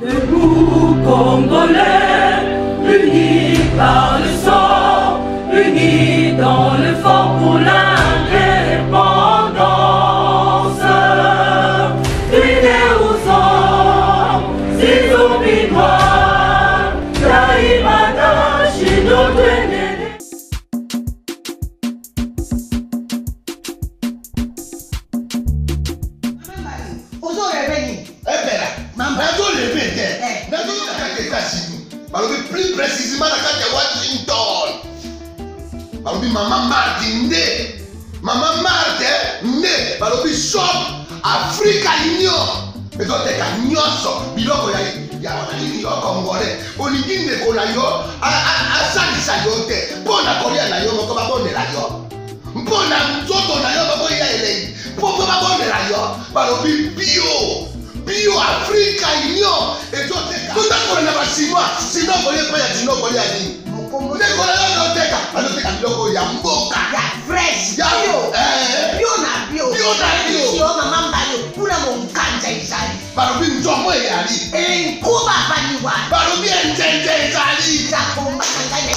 Debout Congolais, unis par le sang, unis dans le fort pour l'indépendance. Unis aux hommes, si nous binois, Taïmada, chez notre aîné. Aux hommes réveillés. Plus précisément la carte de Washington. Balobi maman Marthe née, maman Marthe née. Balobi shop Africa Union. Mais toi t'es cagnonso. Biloko ya wanani yo Congolais. Oligi ndeko na yo asali sayote. Pona kolia na yo moko babonde la yo. Pona nzoto na yo babo ya elei. Pona babonde la yo. Balobi bio. Bio Africa Union et toi t'es na basima sino kole pa ya sino kole ani mokomo le kole anoteka biloko ya mboka ya fresh ya bio na bio sio mama mbalo kula monkanja izali barobi njomo eyali enkuba baniwa barobi enjenje izali ta komba kanga ya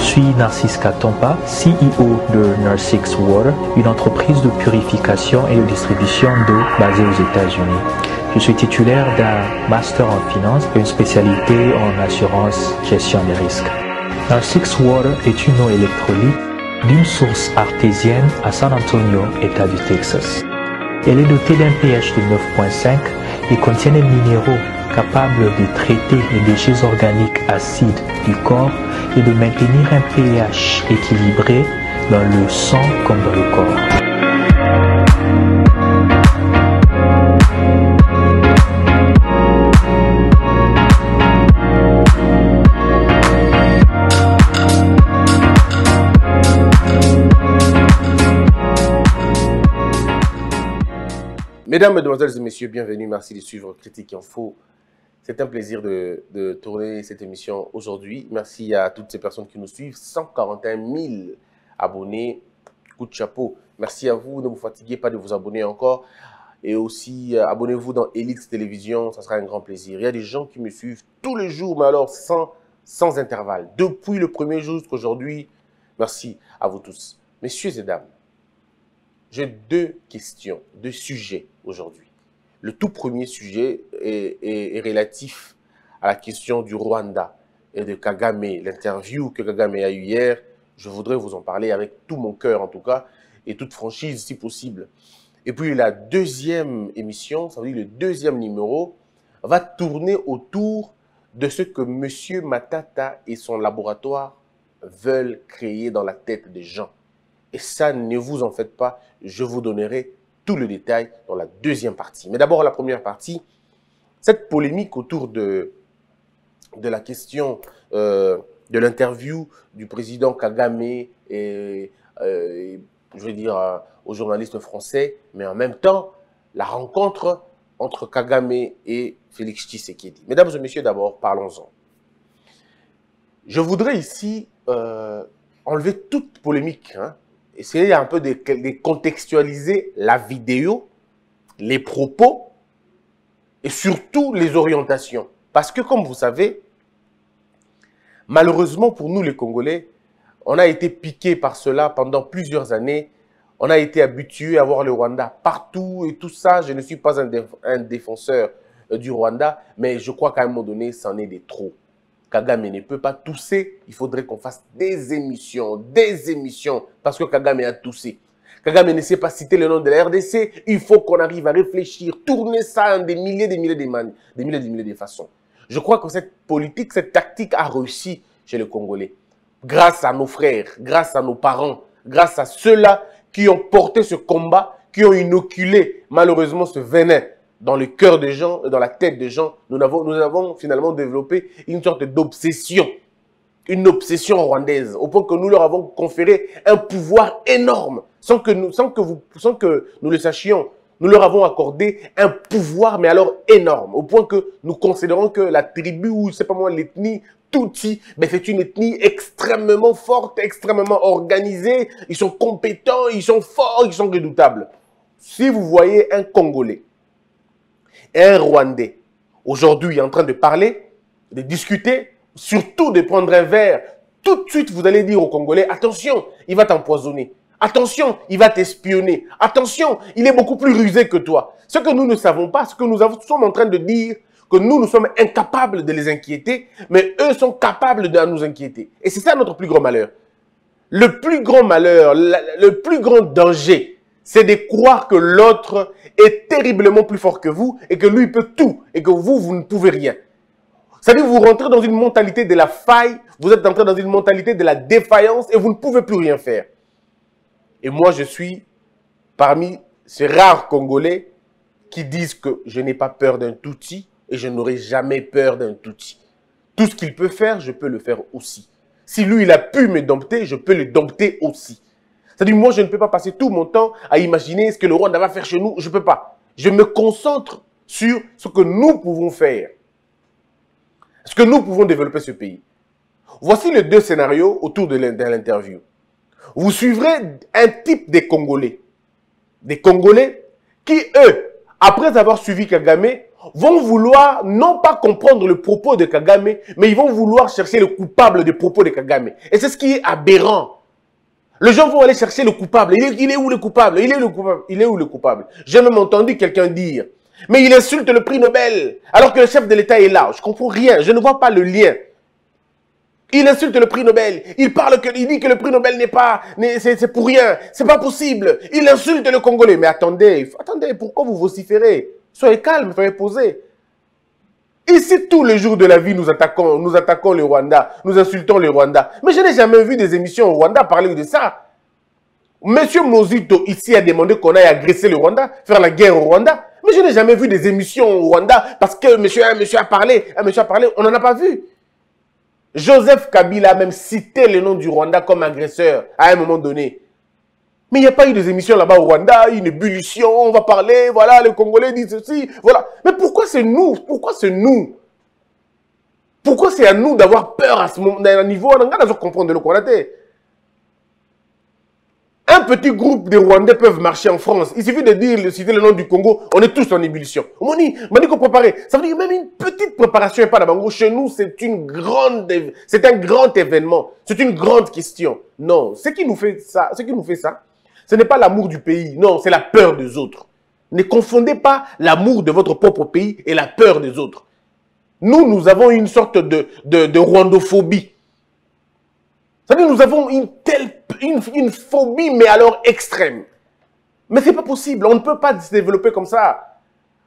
Je suis Narcisse Tompa, CEO de Narcisse Water, une entreprise de purification et de distribution d'eau basée aux États-Unis. Je suis titulaire d'un master en finance et une spécialité en assurance gestion des risques. Narcisse Water est une eau électrolyte d'une source artésienne à San Antonio, État du Texas. Elle est dotée d'un pH de 9.5 et contient des minéraux capable de traiter les déchets organiques acides du corps et de maintenir un pH équilibré dans le sang comme dans le corps. Mesdames, Mesdemoiselles et Messieurs, bienvenue, merci de suivre Critique Info. C'est un plaisir de tourner cette émission aujourd'hui. Merci à toutes ces personnes qui nous suivent. 141 000 abonnés, coup de chapeau. Merci à vous, ne vous fatiguez pas de vous abonner encore. Et aussi, abonnez-vous dans Elix Télévision, ça sera un grand plaisir. Il y a des gens qui me suivent tous les jours, mais alors sans intervalle. Depuis le premier jour jusqu'aujourd'hui, merci à vous tous. Messieurs et dames, j'ai deux questions, deux sujets aujourd'hui. Le tout premier sujet est relatif à la question du Rwanda et de Kagame. L'interview que Kagame a eue hier, je voudrais vous en parler avec tout mon cœur en tout cas, et toute franchise si possible. Et puis la deuxième émission, ça veut dire le deuxième numéro, va tourner autour de ce que M. Matata et son laboratoire veulent créer dans la tête des gens. Et ça, ne vous en faites pas, je vous donnerai tout le détail dans la deuxième partie. Mais d'abord, la première partie, cette polémique autour de la question de l'interview du président Kagame et je veux dire, aux journalistes français, mais en même temps, la rencontre entre Kagame et Félix Tshisekedi. Mesdames et messieurs, d'abord, parlons-en. Je voudrais ici enlever toute polémique, hein. Essayer un peu de contextualiser la vidéo, les propos et surtout les orientations. Parce que comme vous savez, malheureusement pour nous les Congolais, on a été piqués par cela pendant plusieurs années. On a été habitués à voir le Rwanda partout et tout ça. Je ne suis pas un défenseur du Rwanda, mais je crois qu'à un moment donné, c'en est des trop. Kagame ne peut pas tousser, il faudrait qu'on fasse des émissions, parce que Kagame a toussé. Kagame ne sait pas citer le nom de la RDC, il faut qu'on arrive à réfléchir, tourner ça en des milliers de façons. Je crois que cette politique, cette tactique a réussi chez les Congolais. grâce à nos frères, grâce à nos parents, grâce à ceux-là qui ont porté ce combat, qui ont inoculé malheureusement ce venin dans le cœur des gens, dans la tête des gens. Nous avons finalement développé une sorte d'obsession, une obsession rwandaise, au point que nous leur avons conféré un pouvoir énorme, sans que nous le sachions. Nous leur avons accordé un pouvoir, mais alors énorme, au point que nous considérons que la tribu, ou c'est pas moi, l'ethnie Tutsi, ben c'est une ethnie extrêmement forte, extrêmement organisée. Ils sont compétents, ils sont forts, ils sont redoutables. Si vous voyez un Congolais et un Rwandais aujourd'hui en train de parler, de discuter, surtout de prendre un verre, tout de suite vous allez dire au Congolais « Attention, il va t'empoisonner. Attention, il va t'espionner. Attention, il est beaucoup plus rusé que toi. » Ce que nous ne savons pas, ce que nous sommes en train de dire, que nous, nous sommes incapables de les inquiéter, mais eux sont capables de nous inquiéter. Et c'est ça notre plus grand malheur. Le plus grand malheur, le plus grand danger, c'est de croire que l'autre est terriblement plus fort que vous et que lui peut tout et que vous, vous ne pouvez rien. C'est-à-dire que vous rentrez dans une mentalité de la faille, vous êtes entré dans une mentalité de la défaillance et vous ne pouvez plus rien faire. Et moi, je suis parmi ces rares Congolais qui disent que je n'ai pas peur d'un Tutsi et je n'aurai jamais peur d'un Tutsi. Tout ce qu'il peut faire, je peux le faire aussi. Si lui, il a pu me dompter, je peux le dompter aussi. C'est-à-dire, moi, je ne peux pas passer tout mon temps à imaginer ce que le Rwanda va faire chez nous. Je ne peux pas. Je me concentre sur ce que nous pouvons faire. Ce que nous pouvons développer ce pays. Voici les deux scénarios autour de l'interview. Vous suivrez un type de Congolais. Des Congolais qui, eux, après avoir suivi Kagame, vont vouloir non pas comprendre le propos de Kagame, mais ils vont vouloir chercher le coupable des propos de Kagame. Et c'est ce qui est aberrant. Les gens vont aller chercher le coupable. Il est où le coupable? Il est où le coupable? Il est où le coupable? J'ai même entendu quelqu'un dire « Mais il insulte le prix Nobel alors que le chef de l'État est là. » Je ne comprends rien. Je ne vois pas le lien. Il insulte le prix Nobel. Il dit que le prix Nobel n'est pas, c'est pour rien. C'est pas possible. Il insulte le Congolais. Mais attendez, pourquoi vous vociférez? Soyez calme, soyez posé. Ici, tous les jours de la vie, nous attaquons le Rwanda, nous insultons le Rwanda. Mais je n'ai jamais vu des émissions au Rwanda parler de ça. Monsieur Mozito, ici, a demandé qu'on aille agresser le Rwanda, faire la guerre au Rwanda. Mais je n'ai jamais vu des émissions au Rwanda parce que un monsieur a parlé, on n'en a pas vu. Joseph Kabila a même cité le nom du Rwanda comme agresseur à un moment donné. Mais il n'y a pas eu des émissions là-bas au Rwanda, une ébullition, on va parler, voilà, les Congolais disent ceci, voilà. Mais pourquoi c'est nous? Pourquoi c'est nous? Pourquoi c'est à nous d'avoir peur à ce moment, à un niveau, on n'a pas comprendre le Rwanda. Un petit groupe de Rwandais peuvent marcher en France. Il suffit de dire, citer le nom du Congo, on est tous en ébullition. On dit qu'on préparait. Ça veut dire que même une petite préparation n'est pas d'abord. Chez nous, c'est un grand événement. C'est une grande question. Non, ce qui nous fait ça, ce n'est pas l'amour du pays. Non, c'est la peur des autres. Ne confondez pas l'amour de votre propre pays et la peur des autres. Nous avons une sorte de rwandophobie. C'est-à-dire nous avons une telle une phobie, mais alors extrême. Mais c'est pas possible, on ne peut pas se développer comme ça.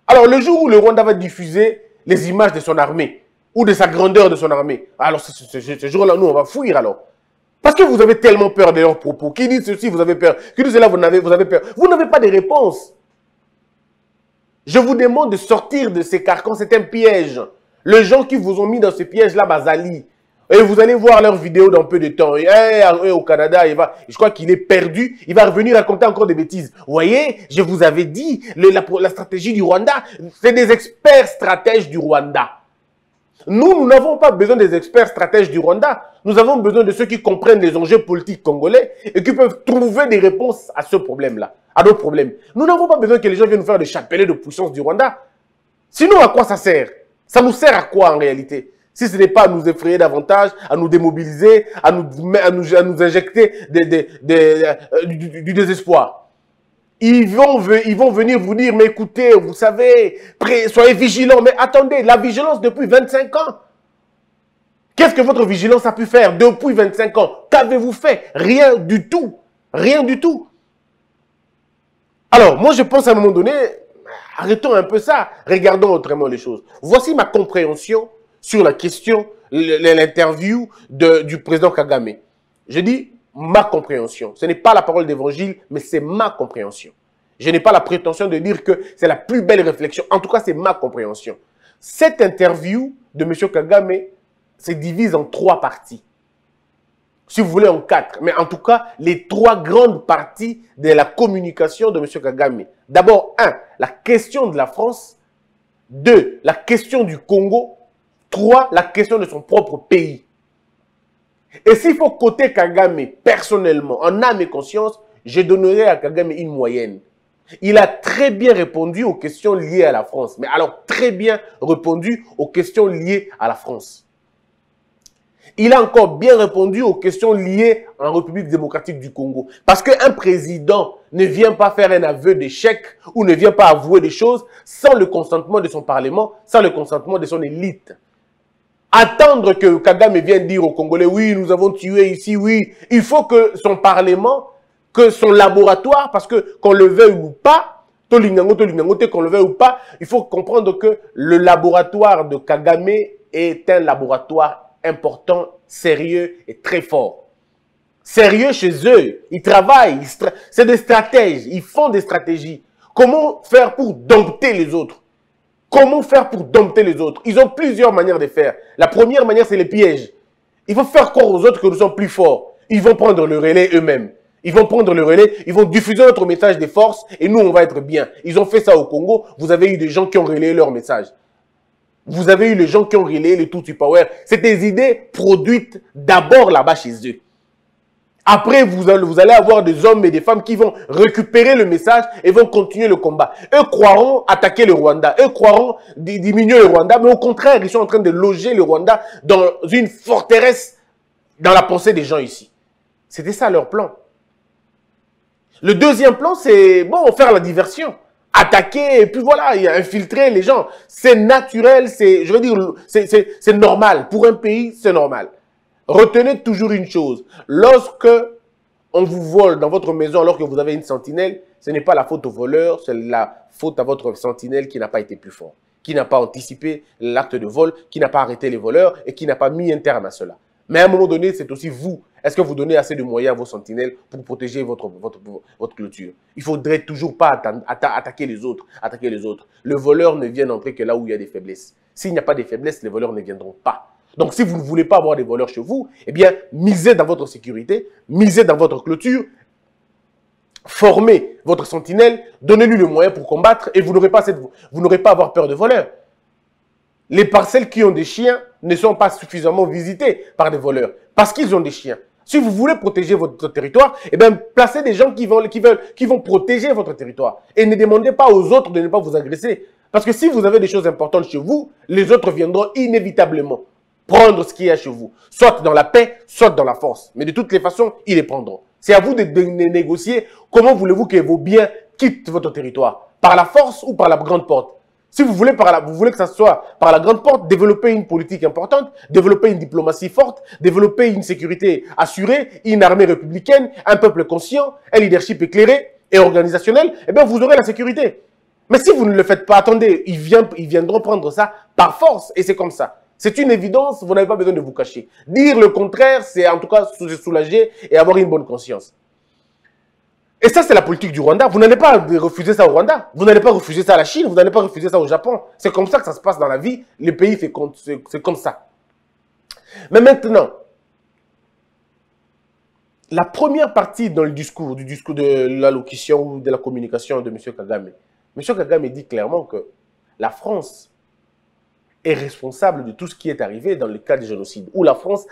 Alors le jour où le Rwanda va diffuser les images de son armée, ou de sa grandeur de son armée, alors ce jour-là, nous, on va fuir alors. Parce que vous avez tellement peur de leurs propos. Qui dit ceci, vous avez peur. Qui dit cela, vous avez peur. Vous n'avez pas de réponse. Je vous demande de sortir de ces carcans, c'est un piège. Les gens qui vous ont mis dans ce piège-là, Bazali, et vous allez voir leurs vidéos dans peu de temps. Et au Canada, je crois qu'il est perdu. Il va revenir raconter encore des bêtises. Vous voyez, je vous avais dit, la stratégie du Rwanda, c'est des experts stratèges du Rwanda. Nous n'avons pas besoin des experts stratèges du Rwanda. Nous avons besoin de ceux qui comprennent les enjeux politiques congolais et qui peuvent trouver des réponses à ce problème-là, à d'autres problèmes. Nous n'avons pas besoin que les gens viennent nous faire des chapelets de puissance du Rwanda. Sinon, à quoi ça sert? Ça nous sert à quoi en réalité? Si ce n'est pas à nous effrayer davantage, à nous démobiliser, à nous injecter du désespoir. Ils vont venir vous dire, mais écoutez, vous savez, soyez vigilants. Mais attendez, la vigilance depuis 25 ans. Qu'est-ce que votre vigilance a pu faire depuis 25 ans? Qu'avez-vous fait? Rien du tout. Rien du tout. Alors, moi, je pense à un moment donné, arrêtons un peu ça. Regardons autrement les choses. Voici ma compréhension sur la question, l'interview du président Kagame. Je dis ma compréhension. Ce n'est pas la parole d'évangile, mais c'est ma compréhension. Je n'ai pas la prétention de dire que c'est la plus belle réflexion. En tout cas, c'est ma compréhension. Cette interview de M. Kagame se divise en trois parties. Si vous voulez, en quatre. Mais en tout cas, les trois grandes parties de la communication de M. Kagame. D'abord, 1, la question de la France. 2, la question du Congo. 3, la question de son propre pays. Et s'il faut côté Kagame, personnellement, en âme et conscience, je donnerai à Kagame une moyenne. Il a très bien répondu aux questions liées à la France. Mais alors, très bien répondu aux questions liées à la France. Il a encore bien répondu aux questions liées en République démocratique du Congo. Parce qu'un président ne vient pas faire un aveu d'échec ou ne vient pas avouer des choses sans le consentement de son parlement, sans le consentement de son élite. Attendre que Kagame vienne dire aux Congolais, oui, nous avons tué ici, oui, il faut que son parlement, que son laboratoire, parce que qu'on le veuille ou pas, qu'on le veuille ou pas, il faut comprendre que le laboratoire de Kagame est un laboratoire important, sérieux et très fort. Sérieux chez eux, ils travaillent, c'est des stratèges, ils font des stratégies. Comment faire pour dompter les autres? Comment faire pour dompter les autres? Ils ont plusieurs manières de faire. La première manière, c'est les pièges. Il faut faire croire aux autres que nous sommes plus forts. Ils vont prendre le relais eux-mêmes. Ils vont prendre le relais, ils vont diffuser notre message des forces et nous, on va être bien. Ils ont fait ça au Congo, vous avez eu des gens qui ont relayé leur message. Vous avez eu les gens qui ont relayé le Tutsi Power. C'est des idées produites d'abord là-bas chez eux. Après, vous allez avoir des hommes et des femmes qui vont récupérer le message et vont continuer le combat. Eux croiront attaquer le Rwanda. Eux croiront diminuer le Rwanda. Mais au contraire, ils sont en train de loger le Rwanda dans une forteresse dans la pensée des gens ici. C'était ça leur plan. Le deuxième plan, c'est bon, faire la diversion. Attaquer, et puis voilà, infiltrer les gens. C'est naturel, c'est, je veux dire, c'est normal. Pour un pays, c'est normal. Retenez toujours une chose. Lorsque on vous vole dans votre maison alors que vous avez une sentinelle, ce n'est pas la faute au voleur, c'est la faute à votre sentinelle qui n'a pas été plus fort, qui n'a pas anticipé l'acte de vol, qui n'a pas arrêté les voleurs et qui n'a pas mis un terme à cela. Mais à un moment donné, c'est aussi vous. Est-ce que vous donnez assez de moyens à vos sentinelles pour protéger votre clôture? Il ne faudrait toujours pas attaquer les autres. Le voleur ne vient entrer que là où il y a des faiblesses. S'il n'y a pas de faiblesses, les voleurs ne viendront pas. Donc si vous ne voulez pas avoir des voleurs chez vous, eh bien, misez dans votre sécurité, misez dans votre clôture, formez votre sentinelle, donnez-lui le moyen pour combattre et vous n'aurez pas à avoir peur de voleurs. Les parcelles qui ont des chiens ne sont pas suffisamment visitées par des voleurs parce qu'ils ont des chiens. Si vous voulez protéger votre territoire, eh bien, placez des gens qui vont protéger votre territoire. Et ne demandez pas aux autres de ne pas vous agresser. Parce que si vous avez des choses importantes chez vous, les autres viendront inévitablement prendre ce qu'il y a chez vous. Soit dans la paix, soit dans la force. Mais de toutes les façons, ils les prendront. C'est à vous de négocier comment voulez-vous que vos biens quittent votre territoire. Par la force ou par la grande porte? Si vous voulez, vous voulez que ça soit par la grande porte, développer une politique importante, développer une diplomatie forte, développer une sécurité assurée, une armée républicaine, un peuple conscient, un leadership éclairé et organisationnel, eh bien vous aurez la sécurité. Mais si vous ne le faites pas, attendez, ils viendront prendre ça par force et c'est comme ça. C'est une évidence, vous n'avez pas besoin de vous cacher. Dire le contraire, c'est en tout cas se soulager et avoir une bonne conscience. Et ça, c'est la politique du Rwanda. Vous n'allez pas refuser ça au Rwanda. Vous n'allez pas refuser ça à la Chine. Vous n'allez pas refuser ça au Japon. C'est comme ça que ça se passe dans la vie. Les pays, c'est comme ça. Mais maintenant, la première partie dans le discours, du discours de l'allocution ou de la communication de M. Kagame. M. Kagame dit clairement que la France est responsable de tout ce qui est arrivé dans le cas du génocide, où la France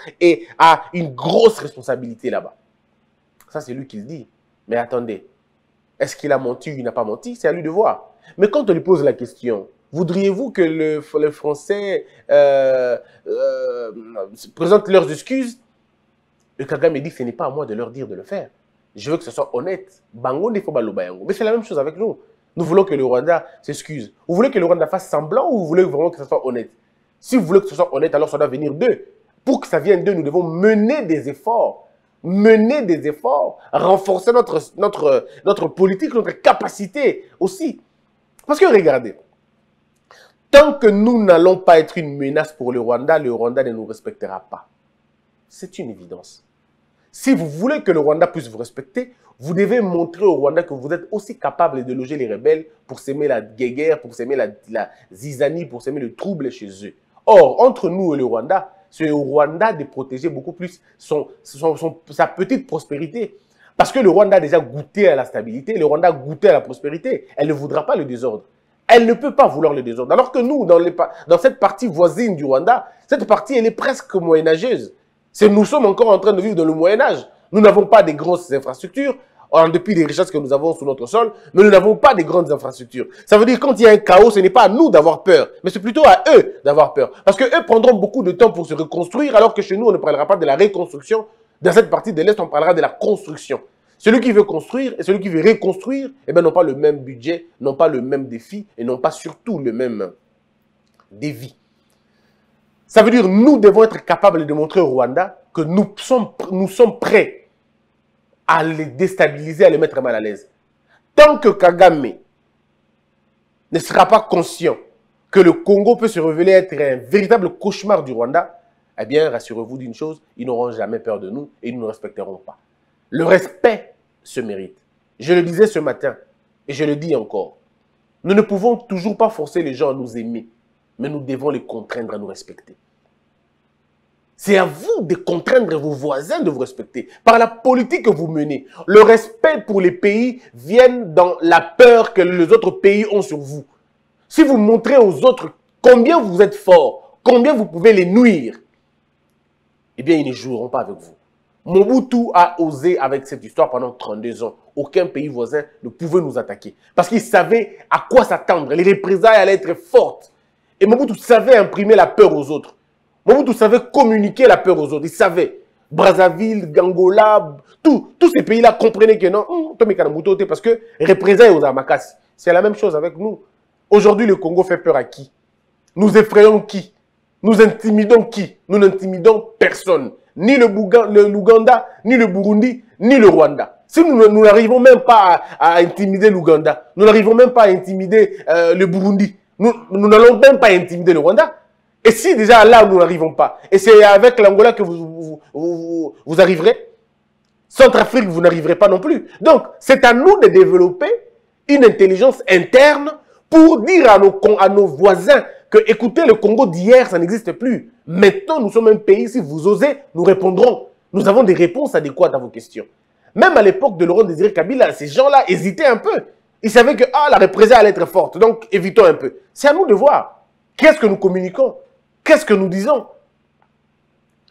a une grosse responsabilité là-bas. Ça, c'est lui qui le dit. Mais attendez, est-ce qu'il a menti ou il n'a pas menti? C'est à lui de voir. Mais quand on lui pose la question, voudriez-vous que les Français présentent leurs excuses? Le Kagame dit, ce n'est pas à moi de leur dire de le faire. Je veux que ce soit honnête. Mais c'est la même chose avec nous. Nous voulons que le Rwanda s'excuse. Vous voulez que le Rwanda fasse semblant ou vous voulez vraiment que ce soit honnête? Si vous voulez que ce soit honnête, alors ça doit venir d'eux. Pour que ça vienne d'eux, nous devons mener des efforts. Renforcer notre politique, notre capacité aussi. Parce que regardez, Tant que nous n'allons pas être une menace pour le Rwanda ne nous respectera pas. C'est une évidence. Si vous voulez que le Rwanda puisse vous respecter, vous devez montrer au Rwanda que vous êtes aussi capable de loger les rebelles pour s'aimer la guéguerre, pour s'aimer la zizanie, pour s'aimer le trouble chez eux. Or, entre nous et le Rwanda, c'est au Rwanda de protéger beaucoup plus sa petite prospérité. Parce que le Rwanda a déjà goûté à la stabilité, le Rwanda a goûté à la prospérité. Elle ne voudra pas le désordre. Elle ne peut pas vouloir le désordre. Alors que nous, dans cette partie voisine du Rwanda, cette partie, elle est presque moyenâgeuse. Nous sommes encore en train de vivre dans le Moyen-Âge. Nous n'avons pas des grosses infrastructures, en dépit des richesses que nous avons sous notre sol, mais nous n'avons pas des grandes infrastructures. Ça veut dire que quand il y a un chaos, ce n'est pas à nous d'avoir peur, mais c'est plutôt à eux d'avoir peur. Parce qu'eux prendront beaucoup de temps pour se reconstruire, alors que chez nous, on ne parlera pas de la reconstruction. Dans cette partie de l'Est, on parlera de la construction. Celui qui veut construire et celui qui veut reconstruire, eh bien, n'ont pas le même budget, n'ont pas le même défi et n'ont pas surtout le même défi. Ça veut dire que nous devons être capables de montrer au Rwanda que nous sommes prêts à les déstabiliser, à les mettre mal à l'aise. Tant que Kagame ne sera pas conscient que le Congo peut se révéler être un véritable cauchemar du Rwanda, eh bien, rassurez-vous d'une chose, ils n'auront jamais peur de nous et ils ne nous respecteront pas. Le respect se mérite. Je le disais ce matin et je le dis encore. Nous ne pouvons toujours pas forcer les gens à nous aimer. Mais nous devons les contraindre à nous respecter. C'est à vous de contraindre vos voisins de vous respecter par la politique que vous menez. Le respect pour les pays vient dans la peur que les autres pays ont sur vous. Si vous montrez aux autres combien vous êtes forts, combien vous pouvez les nuire, eh bien, ils ne joueront pas avec vous. Mobutu a osé avec cette histoire pendant 32 ans. Aucun pays voisin ne pouvait nous attaquer parce qu'il savait à quoi s'attendre. Les représailles allaient être fortes. Et Mobutu savait imprimer la peur aux autres. Mobutu savait communiquer la peur aux autres. Il savait. Brazzaville, Angola, tous ces pays-là comprenaient que non, parce que représailles aux Amakasi. C'est la même chose avec nous. Aujourd'hui, le Congo fait peur à qui? Nous effrayons qui? Nous intimidons qui? Nous n'intimidons personne. Ni l'Ouganda, ni le Burundi, ni le Rwanda. Si nous n'arrivons même pas à intimider l'Ouganda, nous n'arrivons même pas à intimider le Burundi, nous n'allons même pas intimider le Rwanda. Et si déjà là, nous n'arrivons pas, et c'est avec l'Angola que vous arriverez, Centrafrique, vous n'arriverez pas non plus. Donc, c'est à nous de développer une intelligence interne pour dire à nos voisins que, écoutez, le Congo d'hier, ça n'existe plus. Maintenant, nous sommes un pays, si vous osez, nous répondrons. Nous avons des réponses adéquates à vos questions. Même à l'époque de Laurent-Désiré Kabila, ces gens-là hésitaient un peu. Ils savaient que la représailles allait être forte, donc évitons un peu. C'est à nous de voir. Qu'est-ce que nous communiquons? Qu'est-ce que nous disons?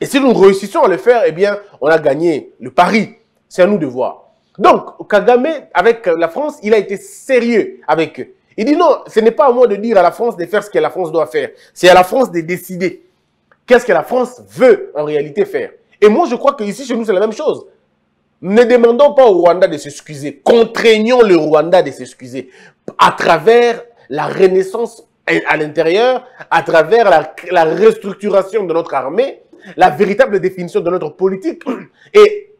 Et si nous réussissons à le faire, eh bien, on a gagné le pari. C'est à nous de voir. Donc, Kagame, avec la France, il a été sérieux avec eux. Il dit non, ce n'est pas à moi de dire à la France de faire ce que la France doit faire. C'est à la France de décider qu'est-ce que la France veut en réalité faire. Et moi, je crois qu'ici, chez nous, c'est la même chose. Ne demandons pas au Rwanda de s'excuser. Contraignons le Rwanda de s'excuser à travers la renaissance à l'intérieur, à travers la restructuration de notre armée, la véritable définition de notre politique et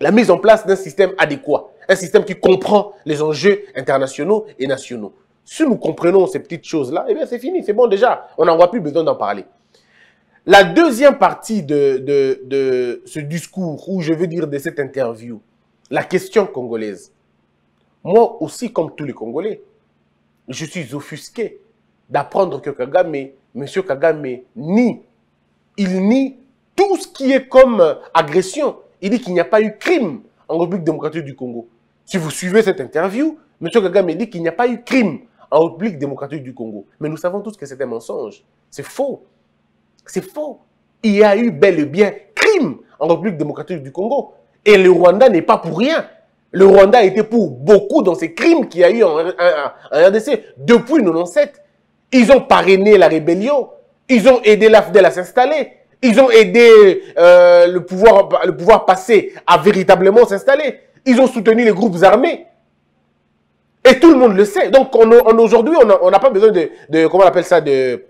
la mise en place d'un système adéquat, un système qui comprend les enjeux internationaux et nationaux. Si nous comprenons ces petites choses-là, eh bien c'est fini, c'est bon déjà, on n'aura plus besoin d'en parler. La deuxième partie de ce discours, ou je veux dire de cette interview, la question congolaise. Moi aussi, comme tous les Congolais, je suis offusqué d'apprendre que Kagame, monsieur Kagame, nie. Il nie tout ce qui est comme agression. Il dit qu'il n'y a pas eu crime en République démocratique du Congo. Si vous suivez cette interview, monsieur Kagame dit qu'il n'y a pas eu crime en République démocratique du Congo. Mais nous savons tous que c'est un mensonge. C'est faux. C'est faux. Il y a eu bel et bien crime en République démocratique du Congo. Et le Rwanda n'est pas pour rien. Le Rwanda était pour beaucoup dans ces crimes qu'il y a eu en RDC depuis 1997. Ils ont parrainé la rébellion. Ils ont aidé l'AFDEL à s'installer. Ils ont aidé le pouvoir passé à véritablement s'installer. Ils ont soutenu les groupes armés. Et tout le monde le sait. Donc aujourd'hui, on n'a pas besoin de comment on appelle ça, de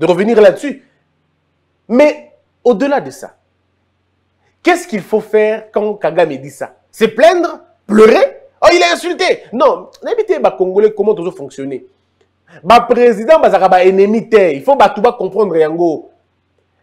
revenir là-dessus. Mais au-delà de ça, qu'est-ce qu'il faut faire quand Kagame dit ça? Se plaindre? Pleurer? Oh, il a insulté! Non, n'habitez pas Congolais, comment toujours fonctionner? Ba président bazaka ba ennemi terre. Il faut ba tout ba comprendre yango.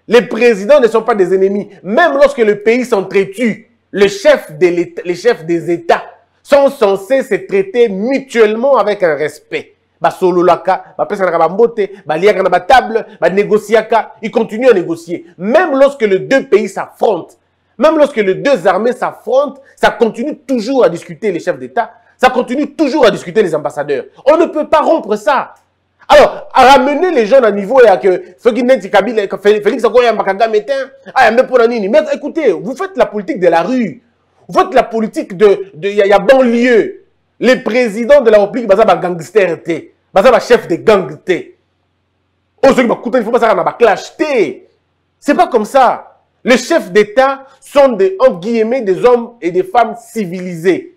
Les présidents ne sont pas des ennemis. Même lorsque le pays s'entretue, les chefs des États sont censés se traiter mutuellement avec un respect. Ba sololaka, ba pesaka ba mbote, ba liaka na ba table, ba négociaka, ils continuent à négocier. Même lorsque les deux pays s'affrontent, même lorsque les deux armées s'affrontent, ça continue toujours à discuter les chefs d'État, ça continue toujours à discuter les ambassadeurs. On ne peut pas rompre ça. Alors, à ramener les gens à niveau et à que ceux qui n'ont pas Félix Akoya Makanga Métain, ah, mais pour l'année, mais écoutez, vous faites la politique de la rue, vous faites la politique de banlieue. Les présidents de la République, baza ba gangster té, baza ba chef de gang té. Oh, ceux qui m'écoutent, il faut pas ça na ba clash té. C'est pas comme ça. Les chefs d'État sont des, entre guillemets, des hommes et des femmes civilisés.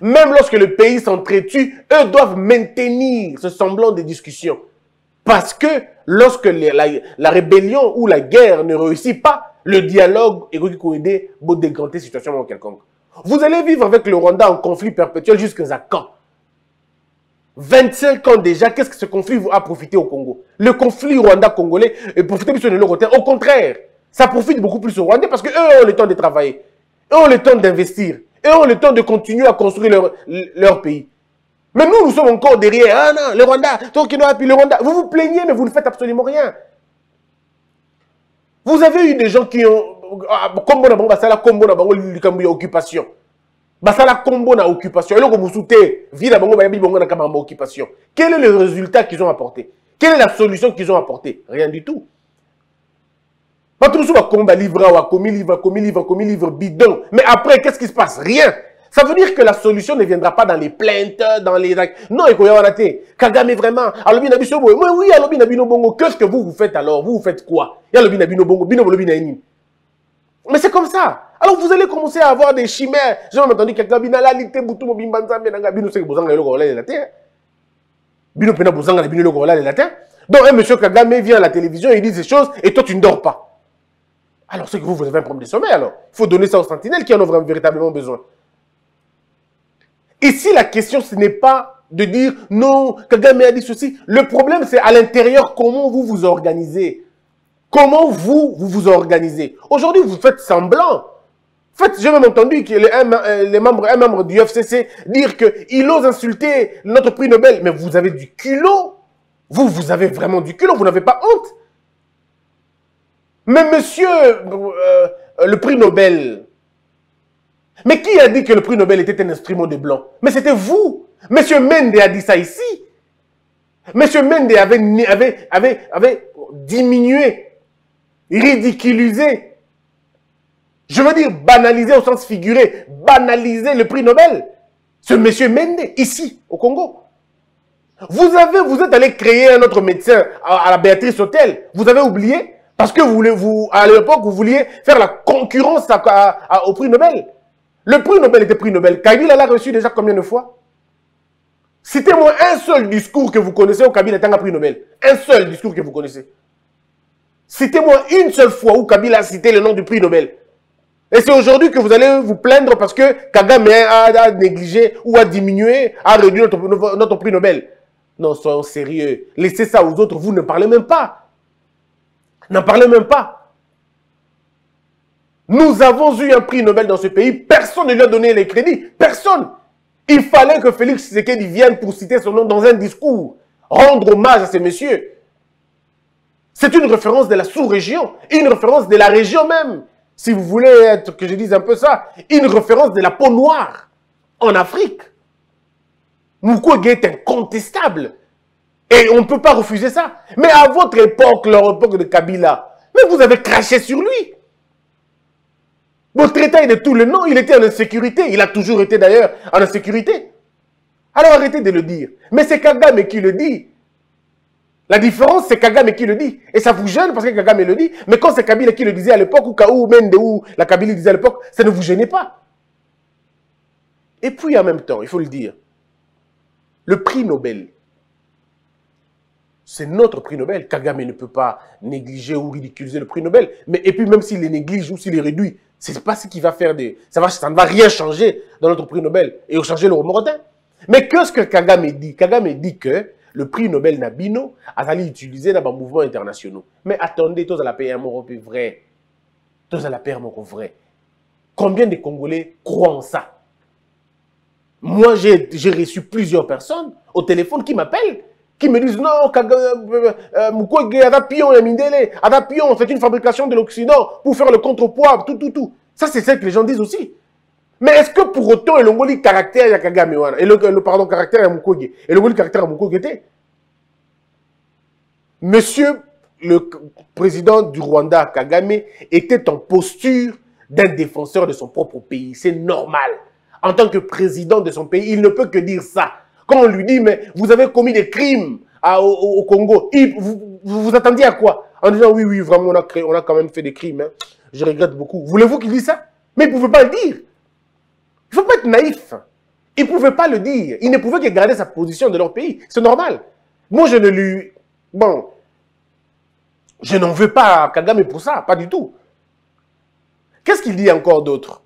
Même lorsque le pays s'entretue, eux doivent maintenir ce semblant de discussion. Parce que lorsque la rébellion ou la guerre ne réussit pas, le dialogue est aidé pour décanter la situation quelconque. Vous allez vivre avec le Rwanda en conflit perpétuel jusqu'à quand? 25 ans déjà, qu'est-ce que ce conflit a profité au Congo? Le conflit Rwanda-Congolais est profité plus de l'autre côté. Au contraire, ça profite beaucoup plus aux Rwandais parce qu'eux ont le temps de travailler, eux ont le temps d'investir. Et ont le temps de continuer à construire leur pays. Mais nous, nous sommes encore derrière. Ah non, le Rwanda, Tokinoa, puis le Rwanda. Vous vous plaignez, mais vous ne faites absolument rien. Vous avez eu des gens qui ont... Combo na bango, basala combo na bango, likambu ya occupation. Basala combo na occupation. Et là, vous soutenez, vie na bango, bayabi bango na kamamba occupation. Quel est le résultat qu'ils ont apporté? Quelle est la solution qu'ils ont apportée? Rien du tout. Patroussou va combattre livre à commis livre bidon. Mais après, qu'est-ce qui se passe? Rien. Ça veut dire que la solution ne viendra pas dans les plaintes, dans les... Non, il faut y avoir la tête. Kagame vraiment. Alobinabino bongo. Oui, alobinabino bongo. Qu'est-ce que vous faites alors? Vous faites quoi? Alobinabino bongo. Bino. Mais c'est comme ça. Alors vous allez commencer à avoir des chimères. J'ai entendu que Kagame la lité boutou mobimbanza benanga bino c'est que bozanga le kola la terre. Bino pena bozanga bino le kola la terre. Donc un monsieur Kagame vient à la télévision, il dit ces choses et toi tu ne dors pas. Alors, c'est que vous avez un problème de sommeil, alors. Il faut donner ça aux sentinelles qui en ont véritablement besoin. Ici, la question, ce n'est pas de dire, non, Kagame a dit ceci. Le problème, c'est à l'intérieur, comment vous vous organisez. Comment vous vous organisez. Aujourd'hui, vous faites semblant. En fait, j'ai même entendu que un membre du FCC dire qu'il ose insulter notre prix Nobel. Mais vous avez du culot. Vous avez vraiment du culot. Vous n'avez pas honte. Mais monsieur, le prix Nobel, mais qui a dit que le prix Nobel était un instrument de blanc? Mais c'était vous. Monsieur Mende a dit ça ici. Monsieur Mende avait diminué, ridiculisé, je veux dire banalisé au sens figuré, banalisé le prix Nobel. Ce monsieur Mende, ici, au Congo. Vous êtes allé créer un autre médecin à la Béatrice Hôtel. Vous avez oublié? Parce que à l'époque, vous vouliez faire la concurrence au prix Nobel. Le prix Nobel était prix Nobel. Kabila l'a reçu déjà combien de fois? Citez-moi un seul discours que vous connaissez où Kabila a prix Nobel. Un seul discours que vous connaissez. Citez-moi une seule fois où Kabila a cité le nom du prix Nobel. Et c'est aujourd'hui que vous allez vous plaindre parce que Kagame a négligé ou a diminué, a réduit notre prix Nobel. Non, soyons sérieux. Laissez ça aux autres. Vous ne parlez même pas. N'en parlez même pas. Nous avons eu un prix Nobel dans ce pays. Personne ne lui a donné les crédits. Personne. Il fallait que Félix Tshisekedi vienne pour citer son nom dans un discours. Rendre hommage à ces messieurs. C'est une référence de la sous-région. Une référence de la région même. Si vous voulez être, que je dise un peu ça. Une référence de la peau noire. En Afrique. Mukwege est incontestable. Et on ne peut pas refuser ça. Mais à votre époque, leur époque de Kabila, mais vous avez craché sur lui. Votre état est de tout le nom, il était en insécurité. Il a toujours été d'ailleurs en insécurité. Alors arrêtez de le dire. Mais c'est Kagame qui le dit. La différence, c'est Kagame qui le dit. Et ça vous gêne parce que Kagame le dit. Mais quand c'est Kabila qui le disait à l'époque, ou Kaou, Mende, ou la Kabila disait à l'époque, ça ne vous gênait pas. Et puis en même temps, il faut le dire, le prix Nobel, c'est notre prix Nobel. Kagame ne peut pas négliger ou ridiculiser le prix Nobel. Mais, et puis même s'il les néglige ou s'il les réduit, c'est pas ce qui va faire des... Ça ne va rien changer dans notre prix Nobel. Et changer le Rwanda. Mais qu'est-ce que Kagame dit? Kagame dit que le prix Nobel Nabino a été utilisé dans les mouvements internationaux. Mais attendez, tous à la paix européenne vrai. Tous à la paix européenne vrai. Combien de Congolais croient en ça? Moi, j'ai reçu plusieurs personnes au téléphone qui m'appellent, qui me disent non, Mukwege, Adapion et Mindele, Adapion, c'est une fabrication de l'Occident pour faire le contrepoids, tout. Ça, c'est ce que les gens disent aussi. Mais est-ce que pour autant, il y a caractère à Kagame wana, pardon, caractère à Mukwege, et le caractère à Mukwege était? Monsieur le président du Rwanda, Kagame, était en posture d'un défenseur de son propre pays. C'est normal. En tant que président de son pays, il ne peut que dire ça. Quand on lui dit, mais vous avez commis des crimes au Congo, vous attendiez à quoi? En disant, oui, vraiment, on a quand même fait des crimes. Hein. Je regrette beaucoup. Voulez-vous qu'il dise ça? Mais il ne pouvait pas le dire. Il ne faut pas être naïf. Il ne pouvait pas le dire. Il ne pouvait que garder sa position de leur pays. C'est normal. Moi, je ne lui... Bon, je n'en veux pas à Kagame pour ça. Pas du tout. Qu'est-ce qu'il dit encore d'autre?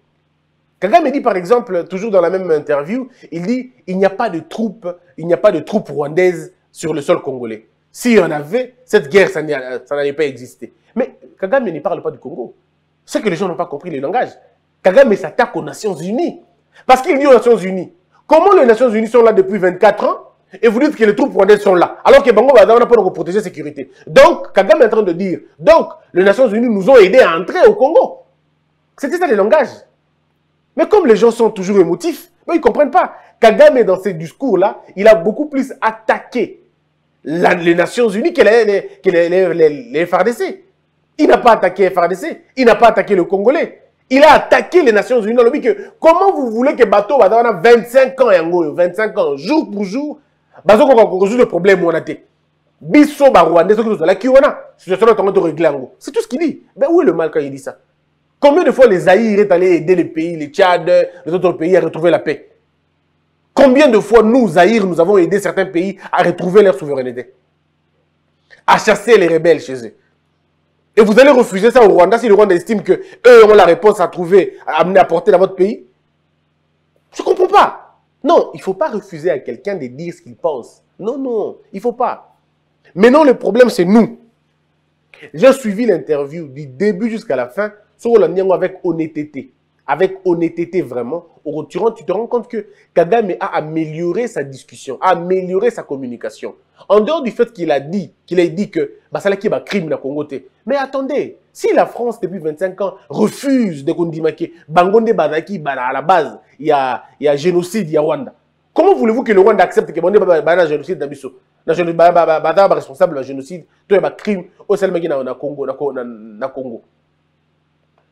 Kagame dit, par exemple, toujours dans la même interview, il dit, il n'y a pas de troupes, il n'y a pas de troupes rwandaises sur le sol congolais. S'il y en avait, cette guerre, ça n'allait pas exister. Mais Kagame ne parle pas du Congo. C'est que les gens n'ont pas compris le langage. Kagame s'attaque aux Nations Unies. Parce qu'il dit aux Nations Unies. Comment les Nations Unies sont là depuis 24 ans et vous dites que les troupes rwandaises sont là, alors que Bango Bazar n'a pas de protéger la sécurité? Donc, Kagame est en train de dire, donc, les Nations Unies nous ont aidés à entrer au Congo. C'était ça le langage. Mais comme les gens sont toujours émotifs, ils ne comprennent pas. Kagame, dans ces discours-là, il a beaucoup plus attaqué les Nations Unies que les FARDC. Il n'a pas attaqué les FARDC, il n'a pas attaqué le Congolais. Il a attaqué les Nations Unies. On a dit que comment vous voulez que Bato va avoir 25 ans, 25 ans, jour pour jour, Bato va résoudre le problème où on a été. Bisso, Rwanda, c'est tout ce qu'il dit. Ben, où est le mal quand il dit ça? Combien de fois les Zaïre est allé aider les pays, les Tchad, les autres pays à retrouver la paix? Combien de fois nous, Zaïre, nous avons aidé certains pays à retrouver leur souveraineté? À chasser les rebelles chez eux. Et vous allez refuser ça au Rwanda si le Rwanda estime qu'eux ont la réponse à trouver, à amener, à porter dans votre pays? Je ne comprends pas. Non, il ne faut pas refuser à quelqu'un de dire ce qu'il pense. Non, non, il ne faut pas. Mais non, le problème, c'est nous. J'ai suivi l'interview du début jusqu'à la fin. Avec honnêteté. Avec honnêteté vraiment. Au retour, tu te rends compte que Kagame a amélioré sa discussion, a amélioré sa communication. En dehors du fait qu'il a dit, que ça là qui est un crime dans le Congo. Mais attendez, si la France depuis 25 ans refuse de condamner Bangonde Bazaki à la base, il y a génocide, il y a Rwanda. Comment voulez-vous que le Rwanda accepte que Bangonde Bazaki a génocide dans Bissau? Bazaki est responsable de génocide, il y a un crime au Congo.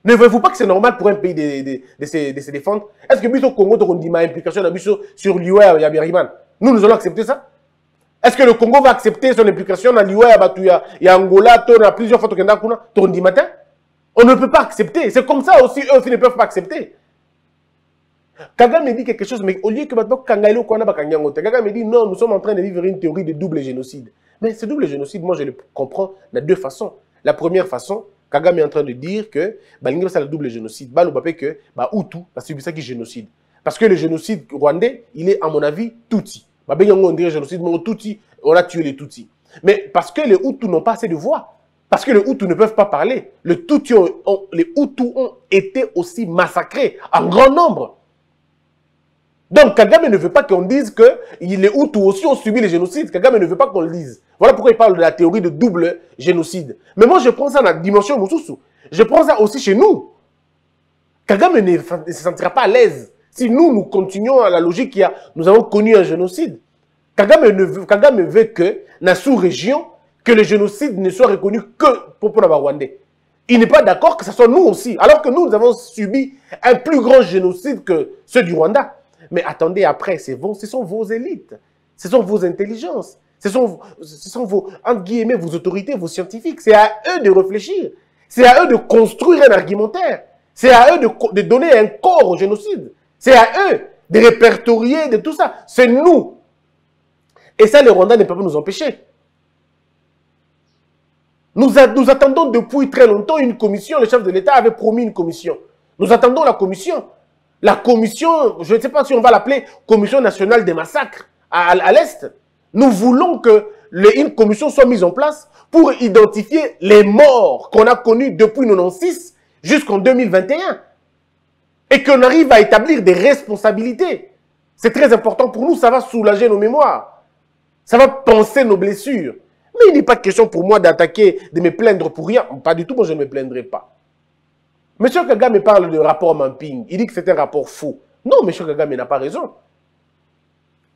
Ne voyez-vous pas que c'est normal pour un pays de se défendre? Est-ce que le Congo a une implication sur l'UA et Abiriman? Nous, nous allons accepter ça? Est-ce que le Congo va accepter son implication dans l'UA et Angola? Plusieurs fois, on ne peut pas accepter. C'est comme ça aussi, eux aussi ne peuvent pas accepter. Kagame dit quelque chose, mais au lieu que maintenant, Kagame dit non, nous sommes en train de vivre une théorie de double génocide. Mais ce double génocide, moi, je le comprends de deux façons. La première façon, Kagame est en train de dire que c'est le double génocide. Que Hutu a subi ça qui génocide. Parce que le génocide rwandais, il est, à mon avis, Tutsi. On dirait génocide, mais Tutsi, on a tué les Tutsi. Mais parce que les Hutus n'ont pas assez de voix. Parce que les Hutus ne peuvent pas parler. Les Hutus ont été aussi massacrés en grand nombre. Donc Kagame ne veut pas qu'on dise que les Hutus aussi ont subi les génocides. Kagame ne veut pas qu'on le dise. Voilà pourquoi il parle de la théorie de double génocide. Mais moi je prends ça dans la dimension Moussousou. Je prends ça aussi chez nous. Kagame ne se sentira pas à l'aise si nous, nous continuons à la logique qu'il y a. Nous avons connu un génocide. Kagame veut que, dans la sous-région, que le génocide ne soit reconnu que pour les Rwandais. Il n'est pas d'accord que ce soit nous aussi. Alors que nous, nous avons subi un plus grand génocide que ceux du Rwanda. Mais attendez, après, ce sont vos élites, ce sont vos intelligences, ce sont vos, entre guillemets, vos autorités, vos scientifiques. C'est à eux de réfléchir, c'est à eux de construire un argumentaire, c'est à eux de donner un corps au génocide, c'est à eux de répertorier, de tout ça. C'est nous. Et ça, les Rwandais ne peuvent pas nous empêcher. Nous attendons depuis très longtemps une commission, le chef de l'État avait promis une commission. Nous attendons la commission. La commission, je ne sais pas si on va l'appeler Commission nationale des massacres à l'Est. Nous voulons que une commission soit mise en place pour identifier les morts qu'on a connus depuis 1996 jusqu'en 2021 et qu'on arrive à établir des responsabilités. C'est très important pour nous, ça va soulager nos mémoires, ça va panser nos blessures. Mais il n'est pas question pour moi d'attaquer, de me plaindre pour rien. Pas du tout, moi je ne me plaindrai pas. Monsieur Kagame parle de rapport Mamping, il dit que c'est un rapport faux. Non, monsieur Kagame n'a pas raison.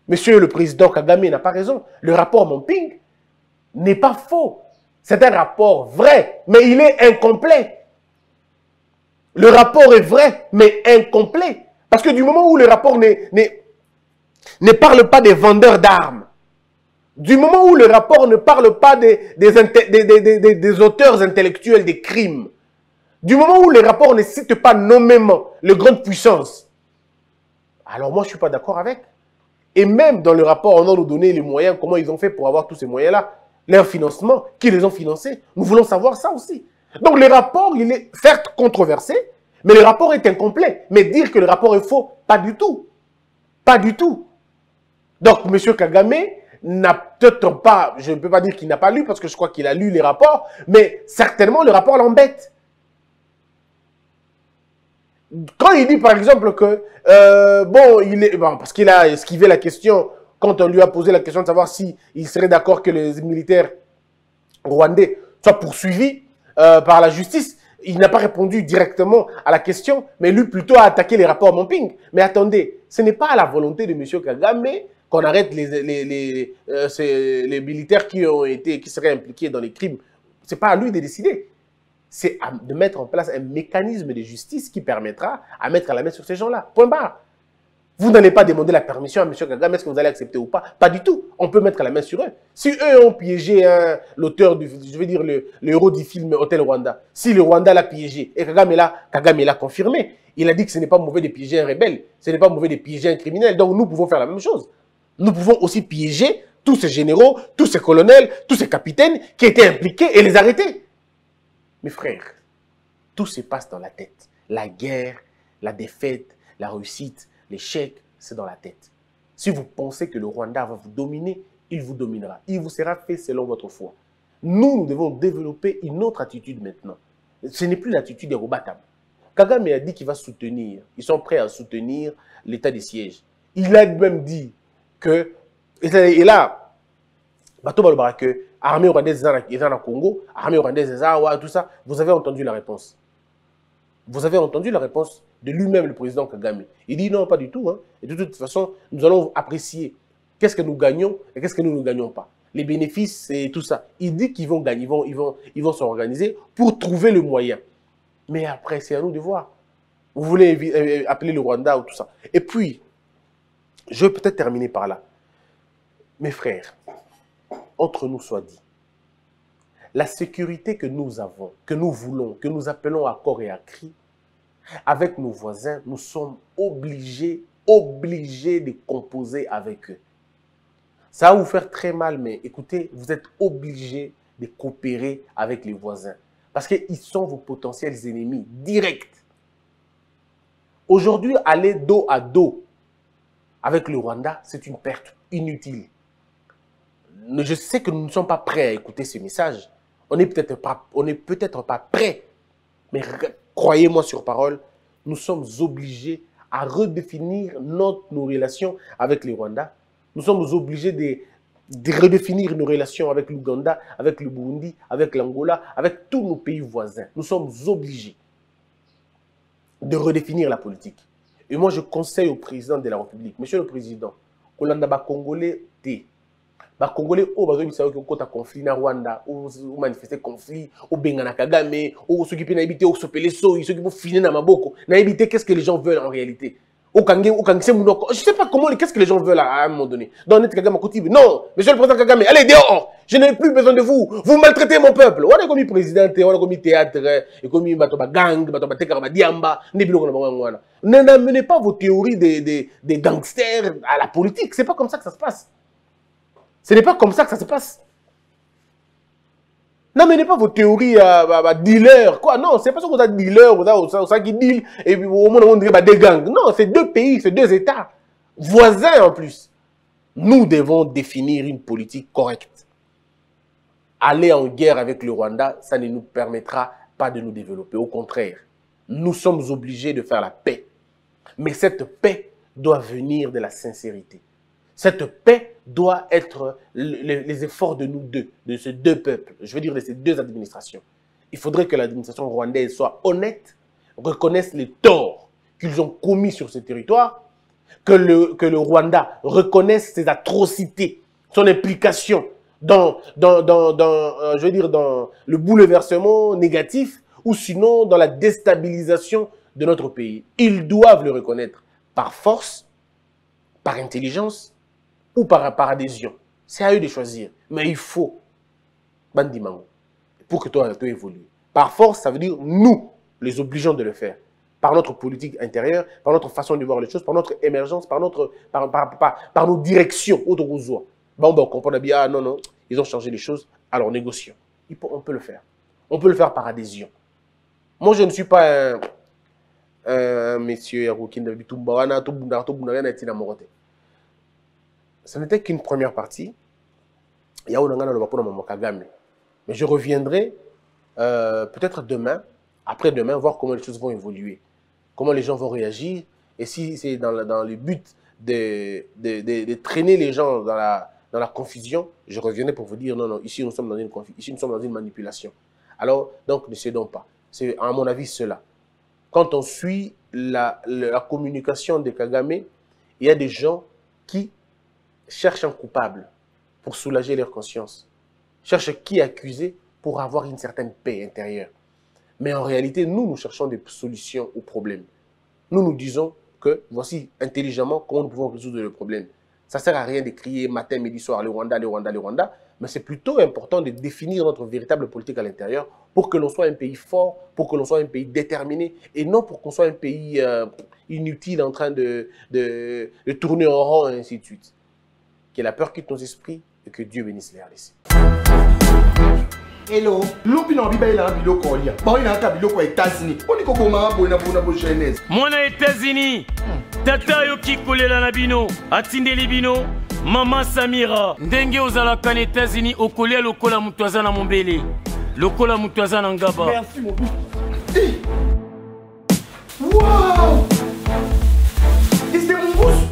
Monsieur le président Kagame n'a pas raison. Le rapport Mamping n'est pas faux. C'est un rapport vrai, mais il est incomplet. Le rapport est vrai, mais incomplet. Parce que du moment où le rapport ne parle pas des vendeurs d'armes, du moment où le rapport ne parle pas des auteurs intellectuels des crimes, du moment où le rapport ne cite pas nommément les grandes puissances, alors moi je ne suis pas d'accord avec. Et même dans le rapport, on a nous donné les moyens, comment ils ont fait pour avoir tous ces moyens-là, leur financement, qui les ont financés. Nous voulons savoir ça aussi. Donc le rapport, il est certes controversé, mais le rapport est incomplet. Mais dire que le rapport est faux, pas du tout. Pas du tout. Donc M. Kagame n'a peut-être pas, je ne peux pas dire qu'il n'a pas lu, parce que je crois qu'il a lu les rapports, mais certainement le rapport l'embête. Quand il dit par exemple que, parce qu'il a esquivé la question, quand on lui a posé la question de savoir s'il serait d'accord que les militaires rwandais soient poursuivis par la justice, il n'a pas répondu directement à la question, mais lui plutôt a attaqué les rapports Mamping. Mais attendez, ce n'est pas à la volonté de M. Kagame qu'on arrête les militaires qui seraient impliqués dans les crimes. Ce n'est pas à lui de décider. C'est de mettre en place un mécanisme de justice qui permettra à mettre la main sur ces gens-là. Point barre. Vous n'allez pas demander la permission à M. Kagame, est-ce que vous allez accepter ou pas? Pas du tout. On peut mettre la main sur eux. Si eux ont piégé l'auteur, je vais dire le héros du film Hôtel Rwanda, si le Rwanda l'a piégé, et Kagame l'a confirmé, il a dit que ce n'est pas mauvais de piéger un rebelle, ce n'est pas mauvais de piéger un criminel. Donc nous pouvons faire la même chose. Nous pouvons aussi piéger tous ces généraux, tous ces colonels, tous ces capitaines qui étaient impliqués et les arrêter. Mes frères, tout se passe dans la tête. La guerre, la défaite, la réussite, l'échec, c'est dans la tête. Si vous pensez que le Rwanda va vous dominer, il vous dominera. Il vous sera fait selon votre foi. Nous, nous devons développer une autre attitude maintenant. Ce n'est plus l'attitude des Robatams. Kagame a dit qu'il va soutenir. Ils sont prêts à soutenir l'état des sièges. Il a même dit que... Et là, Bato Balobara, que armée rwandaise est en Congo, armée rwandaise est en tout ça. Vous avez entendu la réponse. Vous avez entendu la réponse de lui-même, le président Kagame. Il dit non, pas du tout. Hein. Et de toute façon, nous allons apprécier qu'est-ce que nous gagnons et qu'est-ce que nous ne gagnons pas. Les bénéfices et tout ça. Il dit qu'ils vont gagner, ils vont s'organiser pour trouver le moyen. Mais après, c'est à nous de voir. Vous voulez appeler le Rwanda ou tout ça. Et puis, je vais peut-être terminer par là. Mes frères, entre nous soit dit, la sécurité que nous avons, que nous voulons, que nous appelons à corps et à cri, avec nos voisins, nous sommes obligés de composer avec eux. Ça va vous faire très mal, mais écoutez, vous êtes obligés de coopérer avec les voisins. Parce qu'ils sont vos potentiels ennemis directs. Aujourd'hui, aller dos à dos avec le Rwanda, c'est une perte inutile. Je sais que nous ne sommes pas prêts à écouter ce message. On n'est peut-être pas prêts. Mais croyez-moi sur parole, nous sommes obligés à redéfinir nos relations avec les Rwandais. Nous sommes obligés de redéfinir nos relations avec l'Ouganda, avec le Burundi, avec l'Angola, avec tous nos pays voisins. Nous sommes obligés de redéfinir la politique. Et moi, je conseille au président de la République, Monsieur le Président, Kolanda Congolais, les Congolais ont conflit na Rwanda, ont manifesté conflit, ont bengana Kagame, ont s'occupé d'habiter, ont sopelé soy, ont fini na maboko, n'habiter qu'est-ce que les gens veulent en réalité. Je sais pas comment, qu'est-ce que les gens veulent à un moment donné. Dans net Kagame Kotibe, non, Monsieur le Président Kagame, allez dehors, je n'ai plus besoin de vous, vous maltraitez mon peuple. On a commis président, on a commis théâtre, on a commis batoba gang, batoba tekarama diamba, nebilo kona mangwana. N'amenez pas vos théories des gangsters à la politique, c'est pas comme ça que ça se passe. Ce n'est pas comme ça que ça se passe. N'amenez pas vos théories à dealer, quoi. Non, c'est pas ça qu'on a dealer, on a qui deal, et puis au moins on dirait des gangs. Non, c'est deux pays, c'est deux États, voisins en plus. Nous devons définir une politique correcte. Aller en guerre avec le Rwanda, ça ne nous permettra pas de nous développer. Au contraire, nous sommes obligés de faire la paix. Mais cette paix doit venir de la sincérité. Cette paix doit être les efforts de nous deux, de ces deux peuples, je veux dire de ces deux administrations. Il faudrait que l'administration rwandaise soit honnête, reconnaisse les torts qu'ils ont commis sur ce territoire, que le Rwanda reconnaisse ses atrocités, son implication dans le bouleversement négatif ou sinon dans la déstabilisation de notre pays. Ils doivent le reconnaître par force, par intelligence ou par adhésion. C'est à eux de choisir. Mais il faut, Bandimango, pour que toi évolue. Par force, ça veut dire nous les obligeons de le faire. Par notre politique intérieure, par notre façon de voir les choses, par notre émergence, par nos directions au Dorozoa. Bon, on comprend bien, ah non, non, ils ont changé les choses, alors négocions. On peut le faire. On peut le faire par adhésion. Moi, je ne suis pas un monsieur Yaroukine, ce n'était qu'une première partie. Mais je reviendrai peut-être demain, après-demain, voir comment les choses vont évoluer, comment les gens vont réagir, et si c'est dans le but de traîner les gens dans la confusion, je reviendrai pour vous dire non, non, ici nous sommes dans une confusion, ici nous sommes dans une manipulation. Alors, donc, ne cédons pas. C'est à mon avis cela. Quand on suit la communication de Kagame, il y a des gens qui cherchent un coupable pour soulager leur conscience, cherchent qui accuser pour avoir une certaine paix intérieure. Mais en réalité, nous cherchons des solutions aux problèmes. Nous disons que voici intelligemment comment nous pouvons résoudre le problème. Ça ne sert à rien de crier matin, midi, soir, le Rwanda, le Rwanda, le Rwanda. Mais c'est plutôt important de définir notre véritable politique à l'intérieur pour que l'on soit un pays fort, pour que l'on soit un pays déterminé et non pour qu'on soit un pays inutile en train de tourner en rond et ainsi de suite. Que la peur quitte nos esprits et que Dieu bénisse les RDC. Hello, États-Unis, tata yoki kolela na bino, atindeli bino, maman Samira, ndenge ozalaka na États-Unis okolia lokola mutu aza na mombele, lokola mutu aza na ngaba. Merci mon bouche. Wow! C'est mon bouche.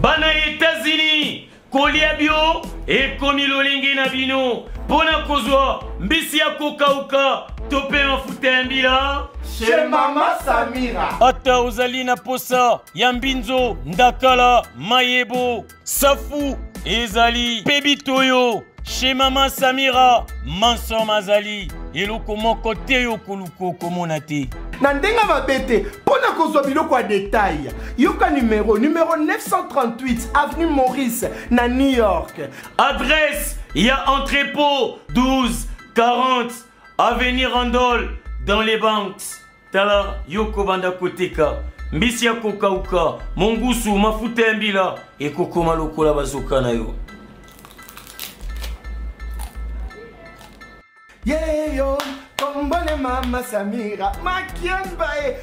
Bana États-Unis, kolia bio et komi lolenge na bino. Bona kozwa mbisi ya kokauka tope mafuta mbila chez mama Samira. Ata ozali na posa ya mbinzo ndakala mayebo safu ezali pebitoyo chez mama Samira manso mazali eloko moko te yo koluko komona te. Na ndenga mabete pona kozwa biloko ya détail yoka numéro 938 avenue Maurice na New York. Adresse il y a entrepôt 1240 avenue Randol dans les banques. Tala yoko banda koteka mbisi ya kokauka mongusu mafuta mbila ekokoma lokola bazoka na yo. Yeah yo kombone mama Samira makiamba e.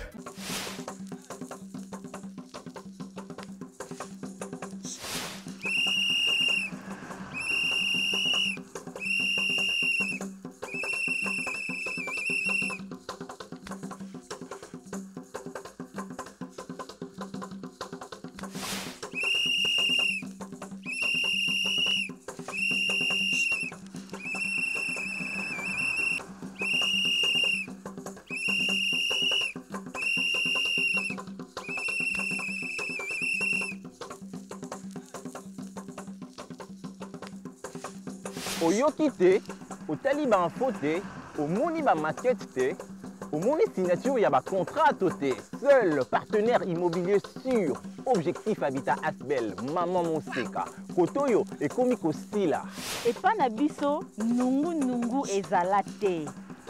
Au yokite, au taliban fauté, au moni ba maquette, au moni signature yaba contrat toté. Seul partenaire immobilier sûr, Objectif Habitat Asbel, maman Monseka, Kotoyo et Komiko Sila. Et panabiso, nungu nungu ezalate.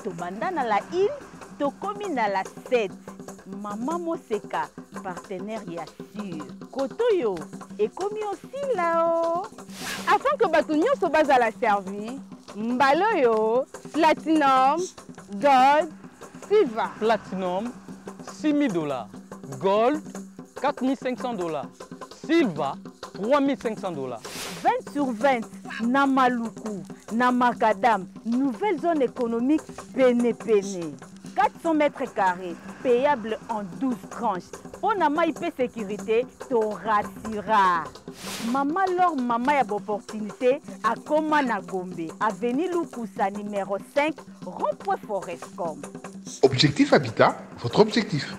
Tobanda na la île, tokomi na la 7. Maman Monseka, partenaire ya sûr. Kotoyo et Komiko Sila. Afin que Batunion se base à la servie, Mbaloyo, Platinum, Gold, Silva. Platinum, $6 000. Gold, $4 500. Silva, $3 500. 20 sur 20, na Maluku, na Macadam, nouvelle zone économique péné-péné. 400 mètres carrés, payable en 12 tranches. On a maïpe sécurité, to rassura. Maman lor maman a opportunité à Komana Gombe, avenue Lukusa numéro 5, rond-point Forescom. Objectif Habitat, votre objectif.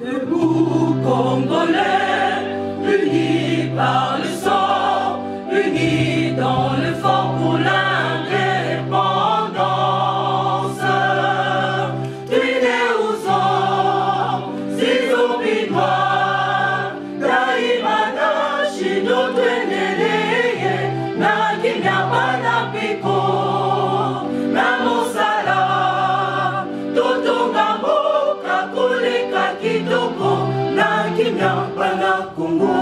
Debout Congolais, unis par le sang, unis dans le fort pour l'indépendance. Unis aux hommes, si oublie-moi, Daïmada, Chino, Tweneleye, Nakinya, Panapiko, Namosala, Totongambo, Kakuleka, Kitoko, Nakinya, Panakungo.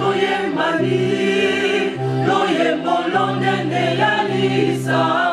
Loye Mali, Loye Bolonene Yalisa.